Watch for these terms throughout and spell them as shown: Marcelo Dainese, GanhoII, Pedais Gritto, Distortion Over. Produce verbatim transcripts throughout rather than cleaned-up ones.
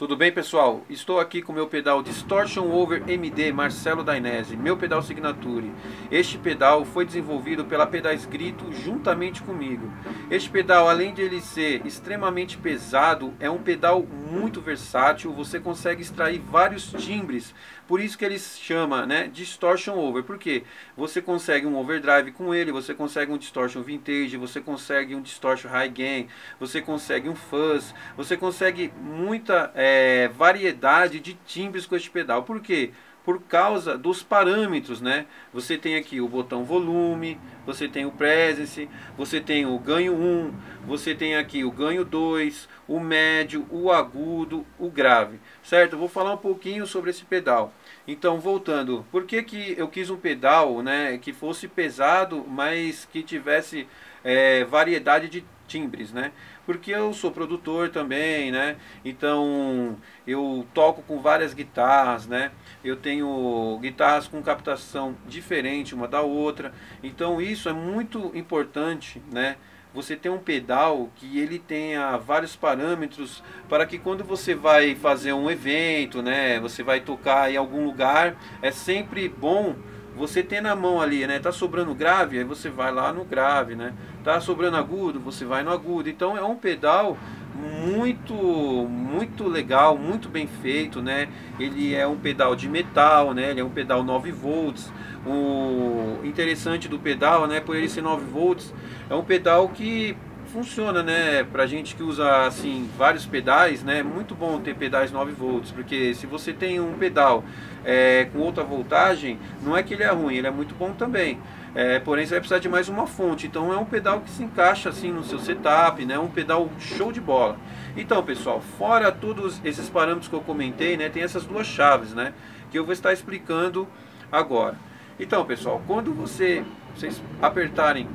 Tudo bem, pessoal? Estou aqui com o meu pedal Distortion Over M D Marcelo Dainese, meu pedal Signature. Este pedal foi desenvolvido pela Pedais Gritto juntamente comigo. Este pedal, além de ele ser extremamente pesado, é um pedal muito versátil, você consegue extrair vários timbres. Por isso que ele se chama, né, Distortion Over, porque você consegue um overdrive com ele, você consegue um distortion vintage, você consegue um distortion high gain, você consegue um fuzz, você consegue muita... É, É, variedade de timbres com este pedal. Por quê? Por causa dos parâmetros, né? Você tem aqui o botão volume, você tem o presence, você tem o ganho um, você tem aqui o ganho dois, o médio, o agudo, o grave, certo? Eu vou falar um pouquinho sobre esse pedal. Então, voltando, por que que eu quis um pedal, né, que fosse pesado, mas que tivesse é, variedade de timbres, né? Porque eu sou produtor também, né? Então eu toco com várias guitarras, né? Eu tenho guitarras com captação diferente uma da outra, então isso é muito importante, né? Você tem um pedal que ele tenha vários parâmetros para que quando você vai fazer um evento, né? Você vai tocar em algum lugar, é sempre bom você tem na mão ali, né? Tá sobrando grave, aí você vai lá no grave, né? Tá sobrando agudo, você vai no agudo. Então é um pedal muito, muito legal, muito bem feito, né? Ele é um pedal de metal, né? Ele é um pedal nove volts. O interessante do pedal, né? Por ele ser nove volts, é um pedal que funciona, né? Pra gente que usa assim vários pedais, né? Muito bom ter pedais nove volts, porque se você tem um pedal é, com outra voltagem, não é que ele é ruim, ele é muito bom também. É, porém você vai precisar de mais uma fonte, então é um pedal que se encaixa assim no seu setup, né? Um pedal show de bola. Então, pessoal, fora todos esses parâmetros que eu comentei, né? Tem essas duas chaves, né? Que eu vou estar explicando agora. Então, pessoal, quando você vocês apertarem,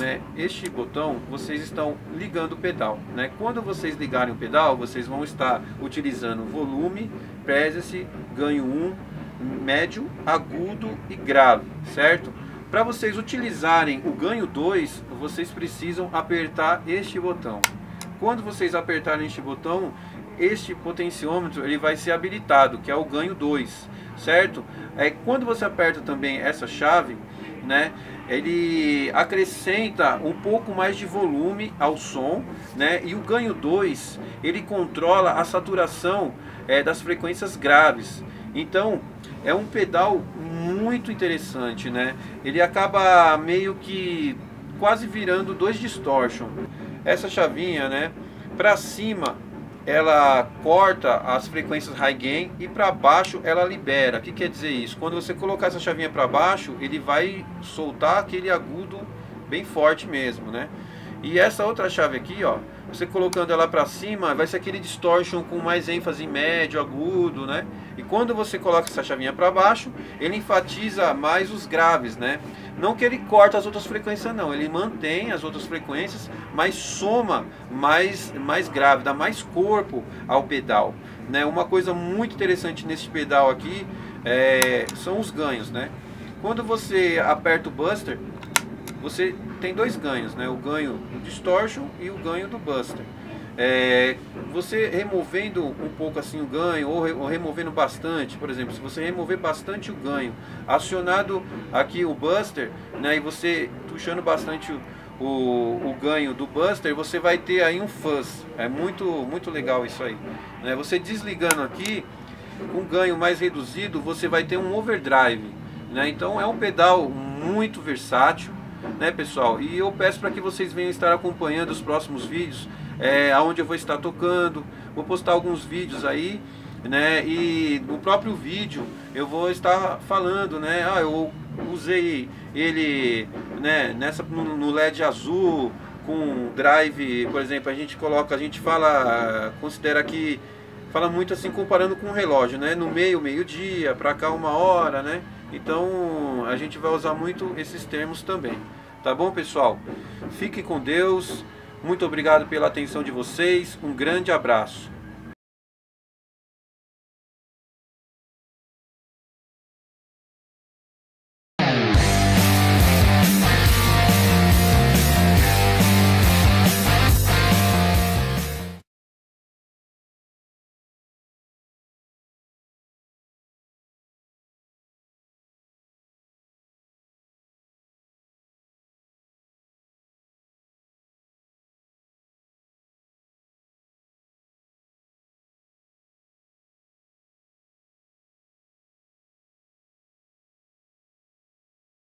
né, este botão, vocês estão ligando o pedal, né? Quando vocês ligarem o pedal, vocês vão estar utilizando volume, presence, ganho um, médio, agudo e grave, certo? Para vocês utilizarem o ganho dois, vocês precisam apertar este botão. Quando vocês apertarem este botão, este potenciômetro ele vai ser habilitado, que é o ganho dois, certo? É, quando você aperta também essa chave, né, ele acrescenta um pouco mais de volume ao som, né, e o ganho dois ele controla a saturação é, das frequências graves. Então é um pedal muito interessante, né? Ele acaba meio que quase virando dois distortion. Essa chavinha, né, para cima ela corta as frequências high gain e para baixo ela libera. O que quer dizer isso? Quando você colocar essa chavinha para baixo, ele vai soltar aquele agudo bem forte mesmo, né? E essa outra chave aqui, ó, você colocando ela para cima, vai ser aquele distortion com mais ênfase em médio, agudo, né? E quando você coloca essa chavinha para baixo, ele enfatiza mais os graves, né? Não que ele corta as outras frequências, não. Ele mantém as outras frequências, mas soma mais, mais grave, dá mais corpo ao pedal, né? Uma coisa muito interessante nesse pedal aqui é, são os ganhos, né? Quando você aperta o Buster, você tem dois ganhos, né? O ganho do Distortion e o ganho do Buster. É, você removendo um pouco assim o ganho, ou, re, ou removendo bastante, por exemplo, se você remover bastante o ganho, acionado aqui o Buster, né, e você puxando bastante o, o, o ganho do Buster, você vai ter aí um fuzz. É muito, muito legal isso aí, né? Você desligando aqui, com ganho mais reduzido, você vai ter um overdrive, né? Então é um pedal muito versátil, né, pessoal? E eu peço para que vocês venham estar acompanhando os próximos vídeos, é, onde eu vou estar tocando. Vou postar alguns vídeos aí, né? E no próprio vídeo eu vou estar falando, né? Ah, eu usei ele, né, nessa, no, no L E D azul com drive, por exemplo. A gente coloca, a gente fala, considera que fala muito assim comparando com o relógio, né? No meio, meio-dia, para cá uma hora, né? Então a gente vai usar muito esses termos também, tá bom, pessoal? Fique com Deus, muito obrigado pela atenção de vocês, um grande abraço.